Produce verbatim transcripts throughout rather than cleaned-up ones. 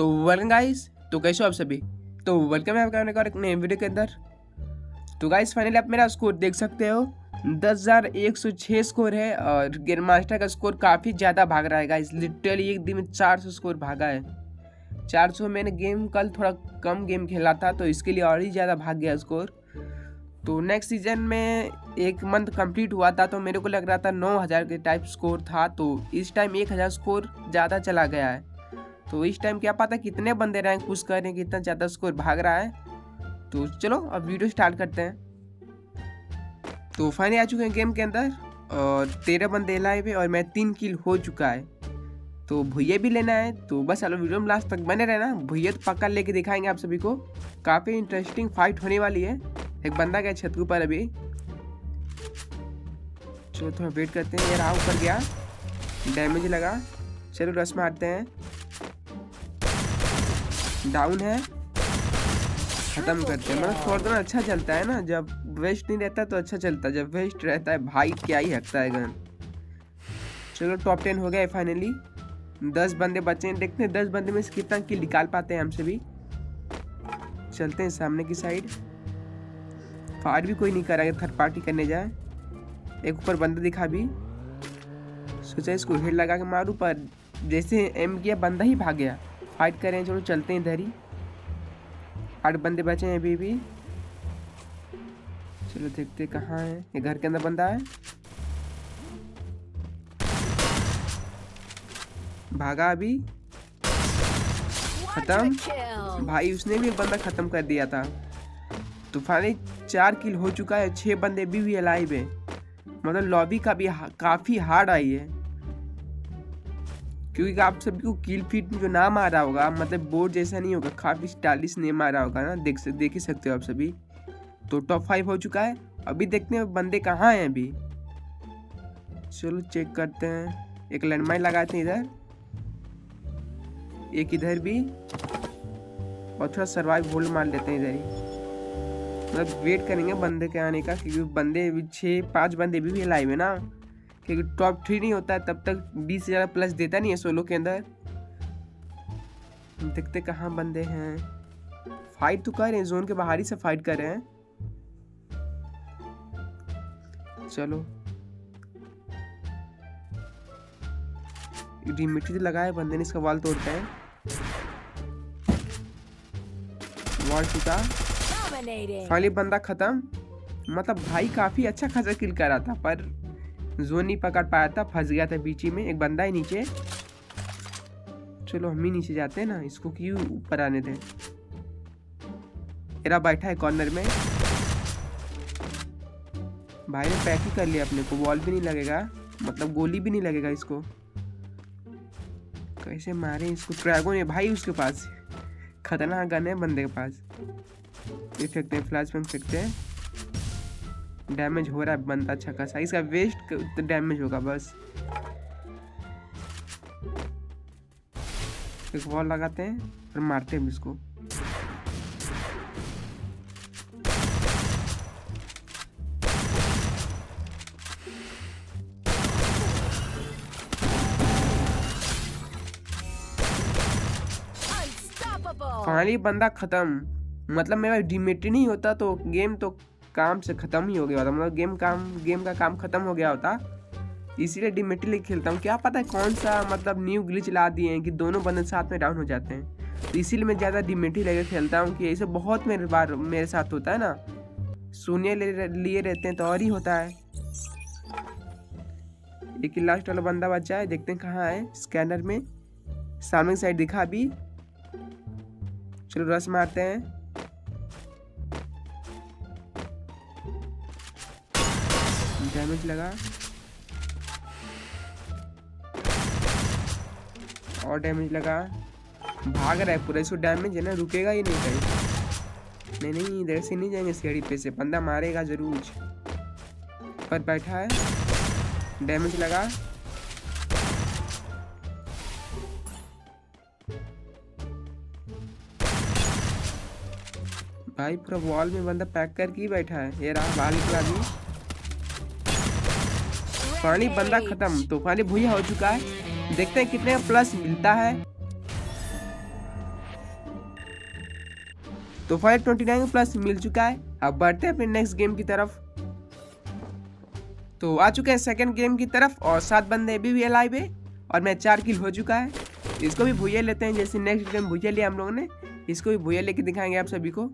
तो welcome guys, तो कैसे हो आप सभी। तो वेलकम है आपका एक नए वीडियो के अंदर। तो गाइस फाइनली आप मेरा स्कोर देख सकते हो, दस हज़ार एक सौ छह स्कोर है और ग्रैंडमास्टर का स्कोर काफ़ी ज़्यादा भाग रहा है गाइस। लिटरली एक दिन में चार सौ स्कोर भागा है। चार सौ मैंने गेम कल थोड़ा कम गेम खेला था तो इसके लिए और ही ज़्यादा भाग गया स्कोर। तो नेक्स्ट सीजन में एक मंथ कंप्लीट हुआ था तो मेरे को लग रहा था नौ हज़ार के टाइप स्कोर था, तो इस टाइम एक हज़ार स्कोर ज़्यादा चला गया है। तो इस टाइम क्या पता कितने बंदे रैंक पुश कर रहे हैं, कितना ज़्यादा स्कोर भाग रहा है। तो चलो अब वीडियो स्टार्ट करते हैं। तो फाइनली आ चुके हैं गेम के अंदर और तेरह बंदे लाइव है और मैं तीन किल हो चुका है। तो भुइया भी लेना है तो बस चलो वीडियो में लास्ट तक बने रहना। भुइया तो पक्का लेके दिखाएंगे आप सभी को, काफ़ी इंटरेस्टिंग फाइट होने वाली है। एक बंदा गया छत के ऊपर अभी, चलो थोड़ा वेट करते हैं। यार ऊपर गया, डैमेज लगा, चलो रस मारते हैं। डाउन है, खत्म करते हैं। मतलब थोड़ा थोड़ा अच्छा चलता है ना, जब वेस्ट नहीं रहता तो अच्छा चलता है, जब वेस्ट रहता है भाई क्या ही हकता है गन। चलो टॉप टेन हो गया है फाइनली। दस बंदे बचे हैं, देखते हैं दस बंदे में से कितना किल निकाल पाते हैं हमसे भी। चलते हैं सामने की साइड, फायर भी कोई नहीं कर रहा है, थर्ड पार्टी करने जाए। एक ऊपर बंदा दिखा भी, सोचा इसको हेड लगा के मारूं पर जैसे एम किया बंदा ही भाग गया। फाइट कर रहे हैं, चलो चलते हैं इधर ही। आठ बंदे बचे हैं अभी भी, चलो देखते कहाँ है। ये घर के अंदर बंदा है, भागा अभी, खत्म। भाई उसने भी बंदा खत्म कर दिया था। तो फाइनली चार किल हो चुका है, छः बंदे भी भी अलाइव है। मतलब लॉबी का भी हा, काफ़ी हार्ड आई है, क्योंकि आप सभी को किल फीट जो नाम आ रहा होगा मतलब बोर्ड जैसा नहीं होगा, काफ़ी स्टाइलिश नेम आ रहा होगा ना, देख देख ही सकते हो आप सभी। तो टॉप फाइव हो चुका है अभी, देखते हैं बंदे कहाँ हैं अभी। चलो चेक करते हैं, एक लैंडमाइन लगाते हैं इधर, एक इधर भी, और थोड़ा सर्वाइव होल्ड मार लेते हैं इधर ही। मतलब वेट करेंगे बंदे के आने का, क्योंकि बंदे छः पाँच बंदे भी भी लाइव है ना, क्योंकि टॉप थ्री नहीं होता तब तक बीस हज़ार प्लस देता नहीं है सोलो के अंदर। देखते कहाँ बंदे हैं। फाइट तो कर रहे हैं, जोन के बाहर ही से फाइट कर रहे हैं। चलो मिट्टी तो लगाया बंदे ने, इसका वाल तोड़ते हैं। वाल टूटा, फाइनली बंदा खत्म। मतलब भाई काफी अच्छा खासा किल कर रहा था पर जोन नहीं पकड़ पाया था, फंस गया था बीच में। एक बंदा है नीचे, चलो हम ही नीचे जाते हैं ना, इसको क्यों ऊपर आने दें। एरा बैठा है कॉर्नर में, भाई ने पैक ही कर लिया अपने को, बॉल भी नहीं लगेगा मतलब गोली भी नहीं लगेगा इसको। कैसे मारे इसको, ट्रैगन है भाई उसके पास, खतरनाक गन है बंदे के पास। ये फेंकते हैं, फ्लैश बम फेंकते हैं, डैमेज हो रहा है बंदा अच्छा खासा, इसका वेस्ट तो डैमेज होगा बस। एक वॉल लगाते हैं और मारते हैं इसको। फाइनली बंदा खत्म। मतलब मेरा डिमेट्री नहीं होता तो गेम तो काम से ख़त्म ही हो गया होता, मतलब गेम काम गेम का काम ख़त्म हो गया होता, इसीलिए डिमेट्री लेके खेलता हूँ। क्या पता है कौन सा मतलब न्यू ग्लिच ला दिए हैं कि दोनों बंदे साथ में डाउन हो जाते हैं, तो इसीलिए मैं ज़्यादा डिमेट्री लेके खेलता हूँ। कि ऐसे बहुत मेरे बार मेरे साथ होता है ना, शून्य लिए रहते हैं तो और ही होता है। एक लास्ट वाला बंदा बचा है, देखते हैं कहाँ है। स्कैनर में सामने साइड दिखा अभी, चलो रस मारते हैं। डैमेज लगा और डैमेज लगा, भाग रहा है पूरा, इसको डैमेज है ना, रुकेगा ही नहीं कहीं। नहीं नहीं इधर से नहीं जाएंगे, सीढ़ी पे से बंदा मारेगा जरूर। पर बैठा है, डैमेज लगा, भाई पूरा वॉल में बंदा पैक करके ही बैठा है। ये रहा बाल निकला भी, फाइनली बंदा खत्म। तो फाइनली भुइया हो चुका है, देखते हैं कितने प्लस मिलता है। तो फाइव ट्वेंटी नाइन प्लस मिल चुका है। अब बढ़ते हैं अपने नेक्स्ट गेम की तरफ। तो आ चुके हैं सेकंड गेम की तरफ और सात बंदे अभी भी अलाइव है और मैं चार किल हो चुका है। इसको भी भुया लेते हैं, जैसे नेक्स्ट गेम भुया लिया हम लोगों ने, इसको भी भुया लेके दिखाएंगे आप सभी को।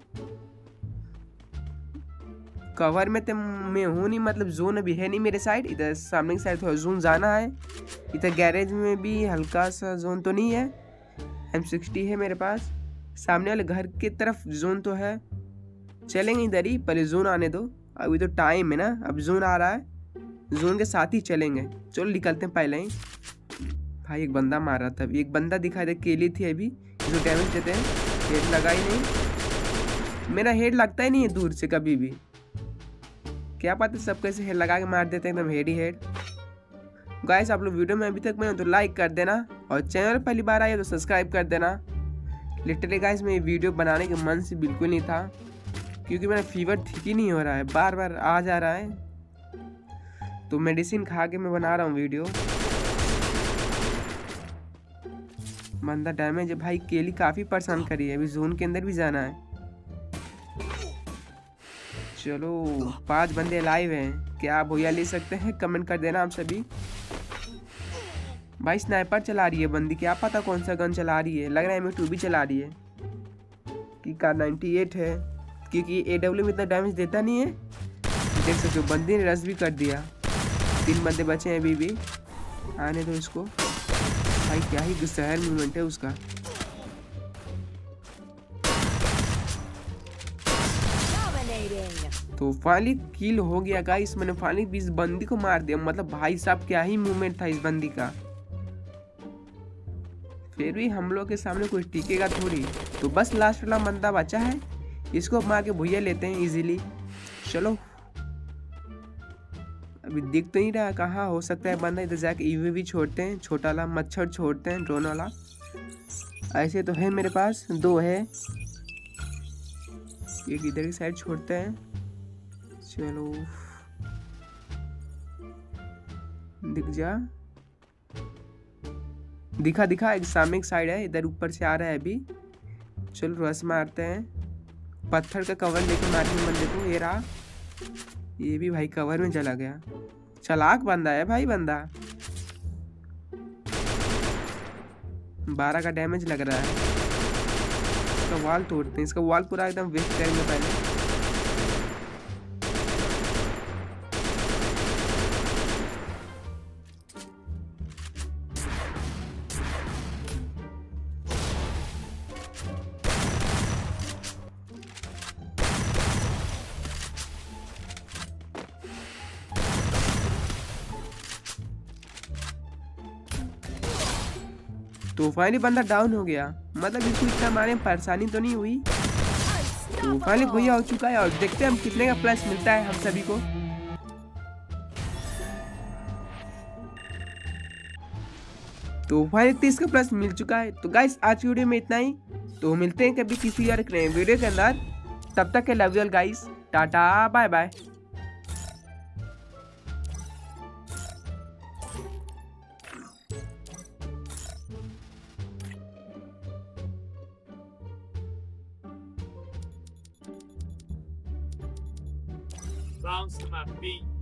कवर में तो मैं हूँ नहीं, मतलब जोन अभी है नहीं मेरे साइड, इधर सामने की साइड थोड़ा जोन जाना है। इधर गैरेज में भी हल्का सा जोन तो नहीं है, एम सिक्सटी है मेरे पास। सामने वाले घर की तरफ जोन तो है, चलेंगे इधर ही, पहले जोन आने दो, अभी तो टाइम है ना। अब जोन आ रहा है, जोन के साथ ही चलेंगे, चलो निकलते हैं पहले ही। भाई एक बंदा मार रहा था, एक बंदा दिखाई दे, केली थी अभी, जो डैमेज देते हैं। हेड लगा ही नहीं, मेरा हेड लगता ही नहीं है दूर से कभी भी, क्या पता सब कैसे हेड लगा के मार देते हैं एकदम हेड ही हेड। गाइस आप लोग वीडियो में अभी तक बने तो लाइक कर देना और चैनल पहली बार आए तो सब्सक्राइब कर देना। लिटरली गाइस मैं ये वीडियो बनाने के मन से बिल्कुल नहीं था, क्योंकि मेरा फीवर ठीक ही नहीं हो रहा है, बार बार आ जा रहा है, तो मेडिसिन खा के मैं बना रहा हूँ वीडियो। बंदा डैमेज है भाई, केली काफ़ी परेशान करी है, अभी जोन के अंदर भी जाना है। चलो पांच बंदे लाइव हैं, क्या आप भैया ले सकते हैं, कमेंट कर देना आप सभी। भाई स्नाइपर चला रही है बंदी, क्या पता कौन सा गन चला रही है, लग रहा है एम टू भी चला रही है कि का नाइन्टी एट है, क्योंकि ए डब्ल्यू में इतना डैमेज देता नहीं है। देख सकते हो बंदी ने रश भी कर दिया, तीन बंदे बचे हैं अभी भी, आने दो इसको। भाई क्या ही गुस्सेहर मूवमेंट है उसका। तो फाइनली किल हो गया गाइस, मैंने फाइनली इस बंदी को मार दिया, मतलब भाई साहब क्या ही मूवमेंट था इस बंदी का। फिर भी हम लोग के सामने कोई टिकेगा थोड़ी, तो बस लास्ट वाला बंदा बचा है, इसको मार के भुया लेते हैं इजीली। चलो अभी दिख तो नहीं रहा कहाँ हो सकता है बंदा, इधर जाके ईवी भी छोड़ते हैं, छोटा वाला मच्छर छोड़ते हैं, ड्रोन वाला। ऐसे तो है मेरे पास दो है, एक इधर की साइड छोड़ते हैं। चलो दिख जा, दिखा दिखा, एक सामने की साइड है, इधर ऊपर से आ रहा है अभी। चलो रस मारते हैं, पत्थर का कवर लेके मारने बंदे को, ये रहा। ये भी भाई कवर में चला गया, चालाक बंदा है भाई बंदा। बारह का डैमेज लग रहा है, इसका वॉल तोड़ते हैं, इसका वॉल पूरा एकदम वेस्ट करेंगे पहले। तो फाइनली बंदा डाउन हो गया, मतलब इसको इतना मारने में परेशानी तो नहीं हुई। तो फाइनली भैया हो चुका है और देखते हैं हम कितने का प्लस मिलता है हम सभी को। तो फाइनली तीस का प्लस मिल चुका है। तो गाइस आज की वीडियो में इतना ही, तो मिलते हैं कभी किसी और नए वीडियो के अंदर, तब तक के love you all guys, tata bye bye. Bounce to my feet.